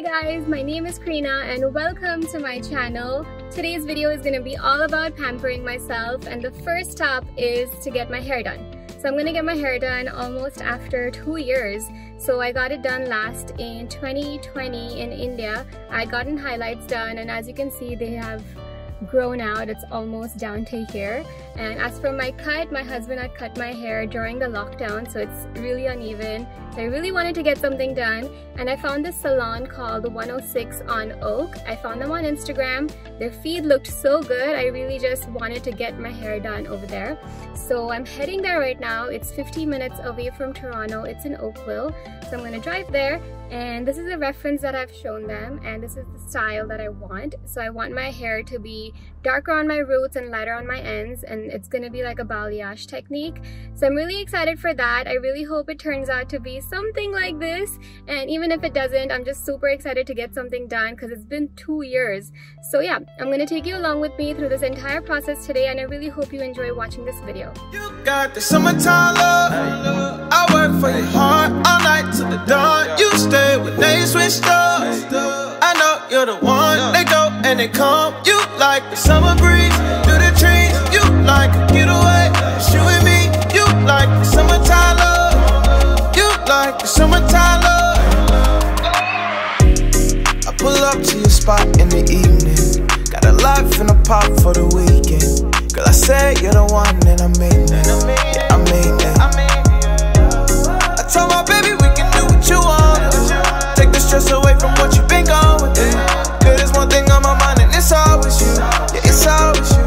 Hi guys, my name is Krina and welcome to my channel. Today's video is going to be all about pampering myself, and the first stop is to get my hair done. So I'm going to get my hair done almost after 2 years. So I got it done last in 2020 in India. I'd gotten highlights done and as you can see they have grown out. It's almost down to here. And as for my cut, my husband had cut my hair during the lockdown, so it's really uneven. So I really wanted to get something done, and I found this salon called 106 on Oak. I found them on Instagram. Their feed looked so good. I really just wanted to get my hair done over there. So I'm heading there right now. It's 50 minutes away from Toronto. It's in Oakville. So I'm gonna drive there, and this is a reference that I've shown them, and this is the style that I want. So I want my hair to be darker on my roots and lighter on my ends, and it's gonna be like a balayage technique. So I'm really excited for that. I really hope it turns out to be something like this, and even if it doesn't, I'm just super excited to get something done because it's been 2 years. So yeah, I'm gonna take you along with me through this entire process today, and I really hope you enjoy watching this video. You got the summertime love. I work for your heart all night till the dawn. You stay when they switch doors. I know you're the one. They go and they come. You like the summer breeze through the trees. You like a getaway. It's you and me. You like the summertime love. You like the summertime love. I pull up to your spot in the evening. Got a life and a pop for the weekend. Girl, I said you're the one and I mean it. Yeah, I mean it. I told my baby we can do what you want. Take the stress away from what you've been going through. Girl, there's one thing on my mind and it's always you. Yeah, it's always you.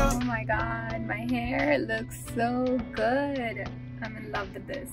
Oh my god, my hair looks so good. I'm in love with this.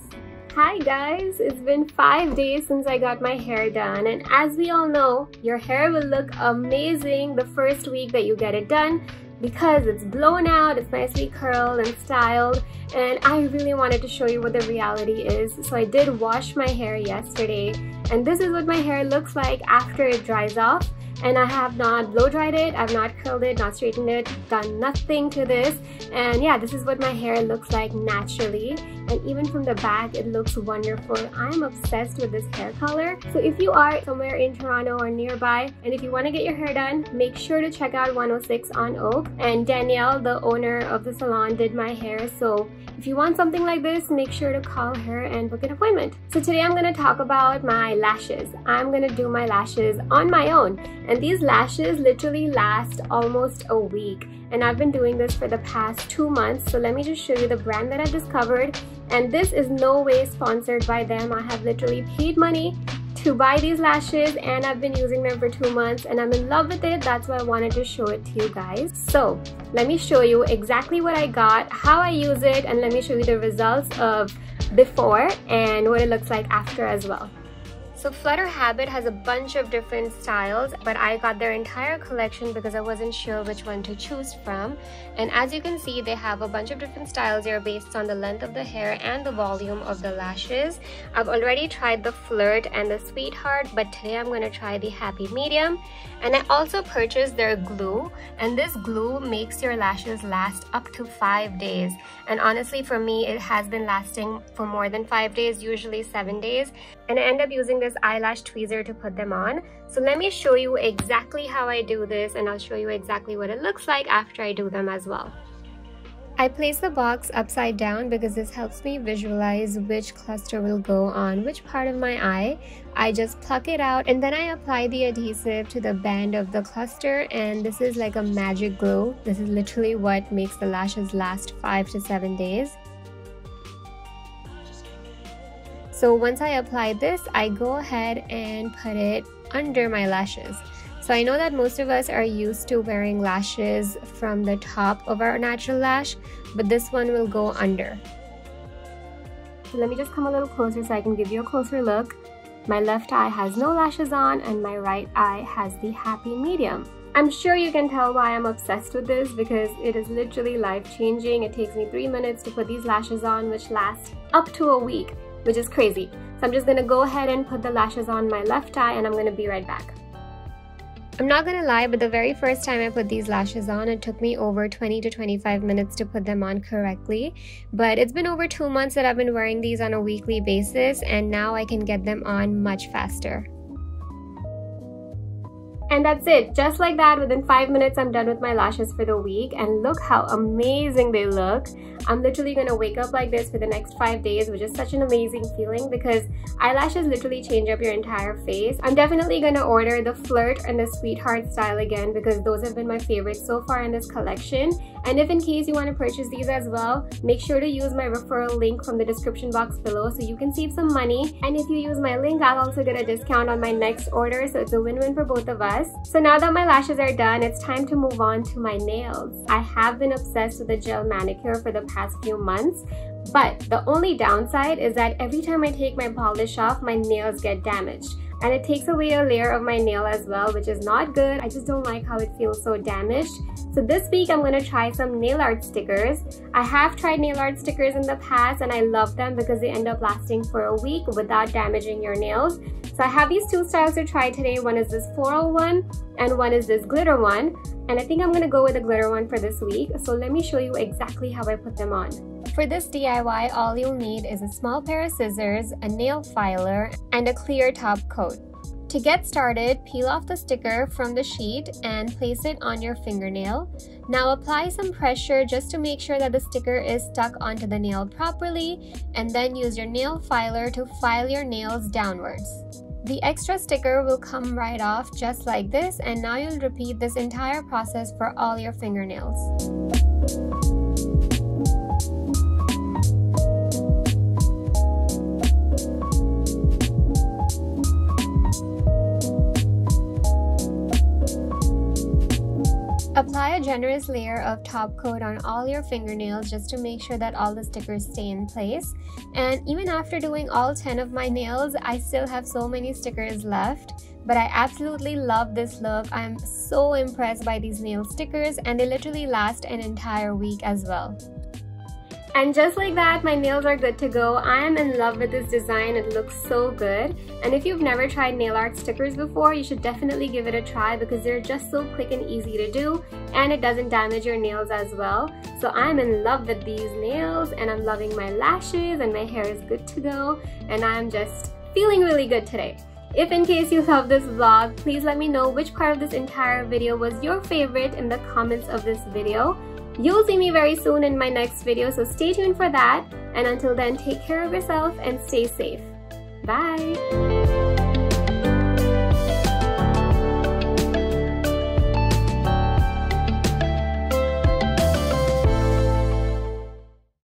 Hi guys, it's been 5 days since I got my hair done, and as we all know, your hair will look amazing the first week that you get it done, because it's blown out, it's nicely curled and styled, and I really wanted to show you what the reality is. So I did wash my hair yesterday, and this is what my hair looks like after it dries off. And I have not blow dried it, I've not curled it, not straightened it, done nothing to this. And yeah, this is what my hair looks like naturally. And even from the back, it looks wonderful. I'm obsessed with this hair color. So if you are somewhere in Toronto or nearby, and if you want to get your hair done, make sure to check out 106 on Oak. And Danielle, the owner of the salon, did my hair. So if you want something like this, make sure to call her and book an appointment. So today I'm going to talk about my lashes. I'm going to do my lashes on my own. And these lashes literally last almost a week. And I've been doing this for the past 2 months. So let me just show you the brand that I've discovered. And this is no way sponsored by them. I have literally paid money to buy these lashes, and I've been using them for 2 months and I'm in love with it. That's why I wanted to show it to you guys. So let me show you exactly what I got, how I use it, and let me show you the results of before and what it looks like after as well. So Flutter Habit has a bunch of different styles, but I got their entire collection because I wasn't sure which one to choose from. And as you can see, they have a bunch of different styles here based on the length of the hair and the volume of the lashes. I've already tried the Flirt and the Sweetheart, but today I'm going to try the Happy Medium. And I also purchased their glue, and this glue makes your lashes last up to 5 days. And honestly, for me, it has been lasting for more than 5 days, usually 7 days. And I end up using this eyelash tweezer to put them on. So let me show you exactly how I do this, and I'll show you exactly what it looks like after I do them as well. I place the box upside down because this helps me visualize which cluster will go on which part of my eye. I just pluck it out and then I apply the adhesive to the band of the cluster, and this is like a magic glue. This is literally what makes the lashes last 5 to 7 days. So once I apply this, I go ahead and put it under my lashes. So I know that most of us are used to wearing lashes from the top of our natural lash, but this one will go under. So let me just come a little closer so I can give you a closer look. My left eye has no lashes on and my right eye has the happy medium. I'm sure you can tell why I'm obsessed with this because it is literally life-changing. It takes me 3 minutes to put these lashes on, which lasts up to a week, which is crazy. So I'm just gonna go ahead and put the lashes on my left eye, and I'm gonna be right back. I'm not gonna lie, but the very first time I put these lashes on, it took me over 20 to 25 minutes to put them on correctly. But it's been over 2 months that I've been wearing these on a weekly basis, and now I can get them on much faster. And that's it. Just like that, within 5 minutes, I'm done with my lashes for the week. And look how amazing they look. I'm literally gonna wake up like this for the next 5 days, which is such an amazing feeling because eyelashes literally change up your entire face. I'm definitely gonna order the Flirt and the Sweetheart style again because those have been my favorites so far in this collection. And if in case you want to purchase these as well, make sure to use my referral link from the description box below so you can save some money. And if you use my link, I'll also get a discount on my next order, so it's a win-win for both of us. So now that my lashes are done, it's time to move on to my nails. I have been obsessed with the gel manicure for the past few months, but the only downside is that every time I take my polish off, my nails get damaged. And it takes away a layer of my nail as well, which is not good. I just don't like how it feels so damaged. So this week I'm gonna try some nail art stickers. I have tried nail art stickers in the past and I love them because they end up lasting for a week without damaging your nails. So I have these two styles to try today. One is this floral one and one is this glitter one. And I think I'm gonna go with the glitter one for this week. So let me show you exactly how I put them on. For this DIY, all you'll need is a small pair of scissors, a nail filer, and a clear top coat. To get started, peel off the sticker from the sheet and place it on your fingernail. Now apply some pressure just to make sure that the sticker is stuck onto the nail properly, and then use your nail filer to file your nails downwards. The extra sticker will come right off just like this, and now you'll repeat this entire process for all your fingernails. Apply a generous layer of top coat on all your fingernails just to make sure that all the stickers stay in place. And even after doing all 10 of my nails, I still have so many stickers left. But I absolutely love this look. I'm so impressed by these nail stickers, and they literally last an entire week as well. And just like that, my nails are good to go. I am in love with this design. It looks so good. And if you've never tried nail art stickers before, you should definitely give it a try because they're just so quick and easy to do, and it doesn't damage your nails as well. So I'm in love with these nails, and I'm loving my lashes, and my hair is good to go, and I'm just feeling really good today. If in case you love this vlog, please let me know which part of this entire video was your favorite in the comments of this video. You'll see me very soon in my next video, so stay tuned for that. And until then, take care of yourself and stay safe. Bye!